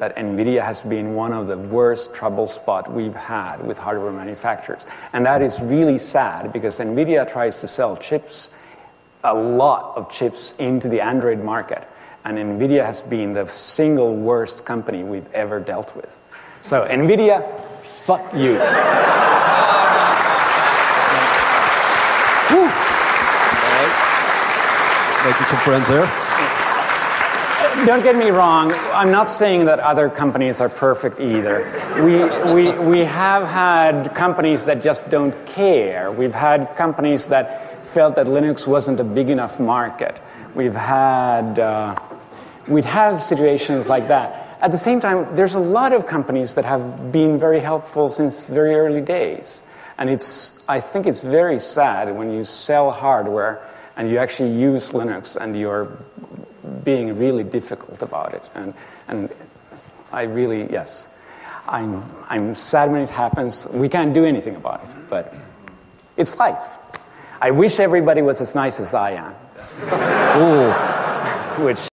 that NVIDIA has been one of the worst trouble spots we've had with hardware manufacturers. And that is really sad because NVIDIA tries to sell chips, a lot of chips, into the Android market. And NVIDIA has been the single worst company we've ever dealt with. So NVIDIA, fuck you. Woo. Right. Making some friends there. Don't get me wrong. I'm not saying that other companies are perfect either. We have had companies that just don't care. We've had companies that felt that Linux wasn't a big enough market. We've had we'd have situations like that. At the same time, there's a lot of companies that have been very helpful since very early days. And I think it's very sad when you sell hardware and you actually use Linux and you're being really difficult about it. And I really, yes, I'm sad when it happens. We can't do anything about it, but it's life. I wish everybody was as nice as I am. Ooh. Which